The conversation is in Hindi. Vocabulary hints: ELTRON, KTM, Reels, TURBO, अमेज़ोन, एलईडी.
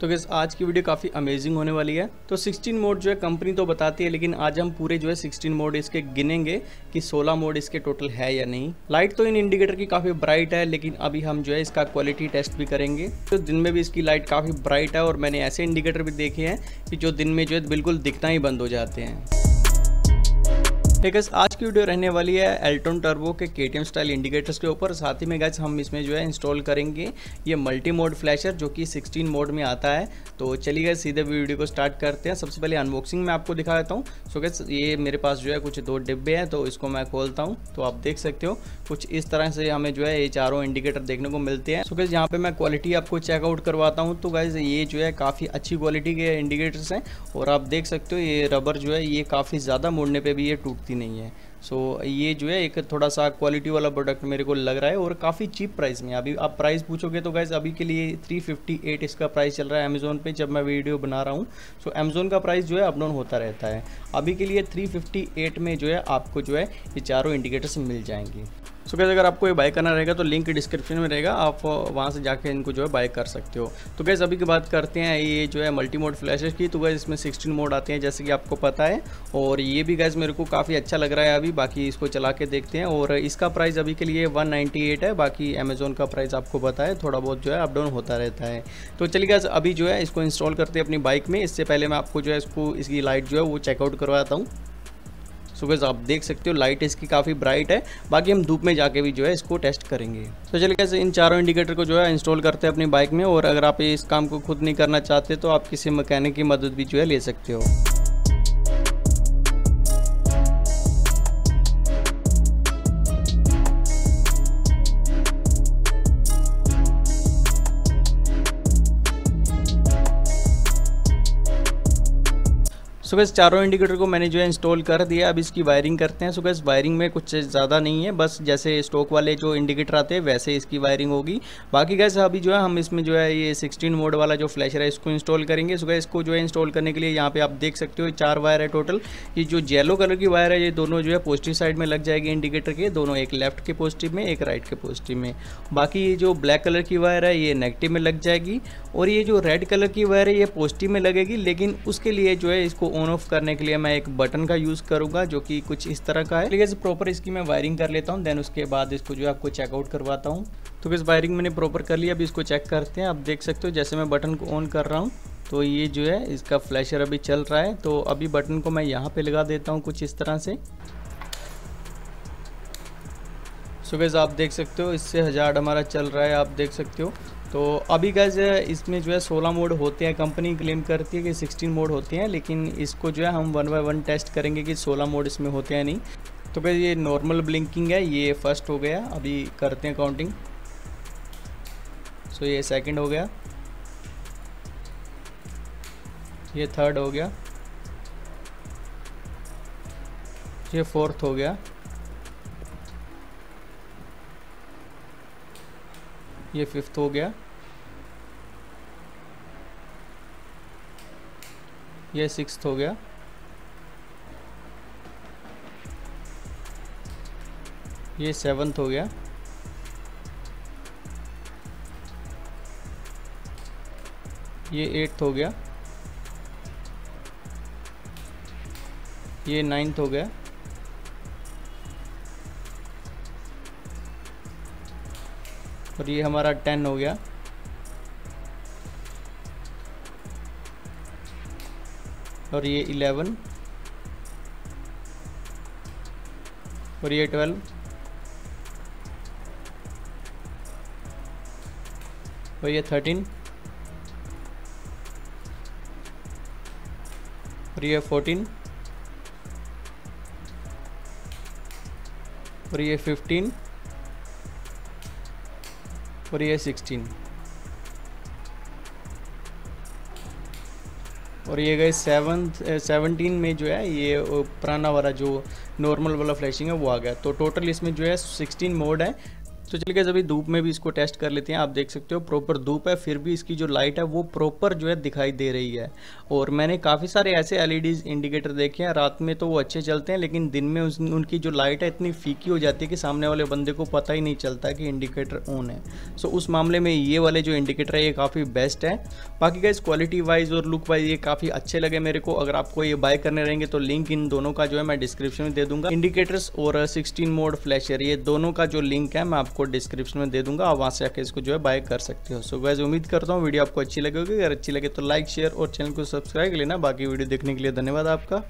तो गाइस आज की वीडियो काफ़ी अमेजिंग होने वाली है। तो 16 मोड जो है कंपनी तो बताती है, लेकिन आज हम पूरे जो है 16 मोड इसके गिनेंगे कि 16 मोड इसके टोटल है या नहीं। लाइट तो इन इंडिकेटर की काफ़ी ब्राइट है, लेकिन अभी हम जो है इसका क्वालिटी टेस्ट भी करेंगे। तो दिन में भी इसकी लाइट काफ़ी ब्राइट है और मैंने ऐसे इंडिकेटर भी देखे हैं कि जो दिन में जो है बिल्कुल दिखना ही बंद हो जाते हैं। गाइस आज की वीडियो रहने वाली है एल्ट्रॉन टर्बो के KTM स्टाइल इंडिकेटर्स के ऊपर। साथ ही में गाइस हम इसमें जो है इंस्टॉल करेंगे ये मल्टी मोड फ्लैशर जो कि 16 मोड में आता है। तो चलिए गाइस सीधे वीडियो को स्टार्ट करते हैं। सबसे पहले अनबॉक्सिंग में आपको दिखा देता हूँ। सो गाइस ये मेरे पास जो है कुछ दो डिब्बे हैं, तो इसको मैं खोलता हूँ। तो आप देख सकते हो कुछ इस तरह से हमें जो है ये चारों इंडिकेटर देखने को मिलते हैं। सो गाइस यहाँ पर मैं क्वालिटी आपको चेकआउट करवाता हूँ। तो गाइस ये जो है काफ़ी अच्छी क्वालिटी के इंडिकेटर्स हैं और आप देख सकते हो ये रबर जो है ये काफ़ी ज़्यादा मोड़ने पर भी ये टूट नहीं है। सो ये जो है एक थोड़ा सा क्वालिटी वाला प्रोडक्ट मेरे को लग रहा है और काफ़ी चीप प्राइस में। अभी आप प्राइस पूछोगे तो गाइस अभी के लिए 358 इसका प्राइस चल रहा है अमेज़ोन पे जब मैं वीडियो बना रहा हूँ। सो अमेज़ोन का प्राइस जो है अपडाउन होता रहता है। अभी के लिए 358 में जो है आपको जो है ये चारों इंडिकेटर्स मिल जाएंगे। सो गाइस अगर आपको ये बाय करना रहेगा तो लिंक डिस्क्रिप्शन में रहेगा, आप वहाँ से जाके इनको जो है बाय कर सकते हो। तो गाइस अभी की बात करते हैं ये जो है मल्टी मोड फ्लैशेस की। तो गाइस इसमें 16 मोड आते हैं जैसे कि आपको पता है, और ये भी गाइस मेरे को काफ़ी अच्छा लग रहा है अभी। बाकी इसको चला के देखते हैं और इसका प्राइस अभी के लिए 198 है। बाकी अमेज़ोन का प्राइस आपको पता है थोड़ा बहुत जो है अपडाउन होता रहता है। तो चलिए गाइस अभी जो है इसको इंस्टॉल करते हैं अपनी बाइक में। इससे पहले मैं आपको जो है इसको इसकी लाइट जो है वो चेकआउट करवाता हूँ। सो गाइस आप देख सकते हो लाइट इसकी काफ़ी ब्राइट है। बाकी हम धूप में जाके भी जो है इसको टेस्ट करेंगे। तो चलिए गाइस इन चारों इंडिकेटर को जो है इंस्टॉल करते हैं अपनी बाइक में। और अगर आप इस काम को खुद नहीं करना चाहते तो आप किसी मैकेनिक की मदद भी जो है ले सकते हो। सो गाइस चारों इंडिकेटर को मैंने जो है इंस्टॉल कर दिया। अब इसकी वायरिंग करते हैं। सो गाइस वायरिंग में कुछ ज़्यादा नहीं है, बस जैसे स्टॉक वाले जो इंडिकेटर आते हैं वैसे इसकी वायरिंग होगी। बाकी गाइस अभी जो है हम इसमें जो है ये 16 मोड वाला जो फ्लैशर है इसको इंस्टॉल करेंगे। सो गाइस इसको जो है इंस्टॉल करने के लिए यहाँ पर आप देख सकते हो 4 वायर है टोटल। ये जो येलो कलर की वायर है ये दोनों जो है पॉजिटिव साइड में लग जाएगी इंडिकेटर के दोनों, एक लेफ्ट के पॉजिटिव में एक राइट के पॉजिटिव में। बाकी ये जो ब्लैक कलर की वायर है ये नेगेटिव में लग जाएगी, और ये जो रेड कलर की वायर है ये पॉजिटिव में लगेगी। लेकिन उसके लिए जो है इसको ऑन ऑफ करने के लिए मैं एक बटन का यूज़ करूंगा जो कि कुछ इस तरह का है। लेकिन प्रॉपर इसकी मैं वायरिंग कर लेता हूं, देन उसके बाद इसको जो है आपको चेकआउट करवाता हूं। तो इस वायरिंग मैंने प्रॉपर कर लिया, अभी इसको चेक करते हैं। आप देख सकते हो जैसे मैं बटन को ऑन कर रहा हूं तो ये जो है इसका फ्लैशर अभी चल रहा है। तो अभी बटन को मैं यहाँ पर लगा देता हूँ कुछ इस तरह से। सो गाइस आप देख सकते हो इससे हज़ार हमारा चल रहा है, आप देख सकते हो। तो अभी गाइस इसमें जो है 16 मोड होते हैं, कंपनी क्लेम करती है कि 16 मोड होते हैं, लेकिन इसको जो है हम 1 बाय 1 टेस्ट करेंगे कि 16 मोड इसमें होते हैं नहीं। तो गाइस ये नॉर्मल ब्लिंकिंग है, ये फर्स्ट हो गया, अभी करते हैं काउंटिंग। सो ये सेकंड हो गया, ये थर्ड हो गया, ये फोर्थ हो गया, ये फिफ्थ हो गया, ये सिक्स्थ हो गया, ये सेवन्थ हो गया, ये एट्थ हो गया, ये नाइन्थ हो गया, और ये हमारा 10 हो गया, और ये 11, और ये 12, और ये 13, और ये 14, और ये 15, और ये 16, और ये गाइस 17 में जो है ये पुराना वाला जो नॉर्मल वाला फ्लैशिंग है वो आ गया। तो टोटल इसमें जो है 16 मोड है। तो चलिए अभी धूप में भी इसको टेस्ट कर लेते हैं। आप देख सकते हो प्रॉपर धूप है, फिर भी इसकी जो लाइट है वो प्रॉपर जो है दिखाई दे रही है। और मैंने काफ़ी सारे ऐसे एलईडीज इंडिकेटर देखे हैं, रात में तो वो अच्छे चलते हैं, लेकिन दिन में उनकी जो लाइट है इतनी फीकी हो जाती है कि सामने वाले बंदे को पता ही नहीं चलता कि इंडिकेटर ऑन है। सो उस मामले में ये वाले जो इंडिकेटर है ये काफ़ी बेस्ट है। बाकी गाइस क्वालिटी वाइज और लुक वाइज ये काफ़ी अच्छे लगे मेरे को। अगर आपको ये बाय करने रहेंगे तो लिंक इन दोनों का जो है मैं डिस्क्रिप्शन में दे दूंगा। इंडिकेटर्स और 16 मोड फ्लैशर ये दोनों का जो लिंक है मैं आपको डिस्क्रिप्शन में दे दूंगा, आप वहाँ से आके इसको जो है बाय कर सकते हो। सो गाइस उम्मीद करता हूँ वीडियो आपको अच्छी लगेगी। अगर अच्छी लगे तो लाइक शेयर और चैनल को सब्सक्राइब कर लेना। बाकी वीडियो देखने के लिए धन्यवाद आपका।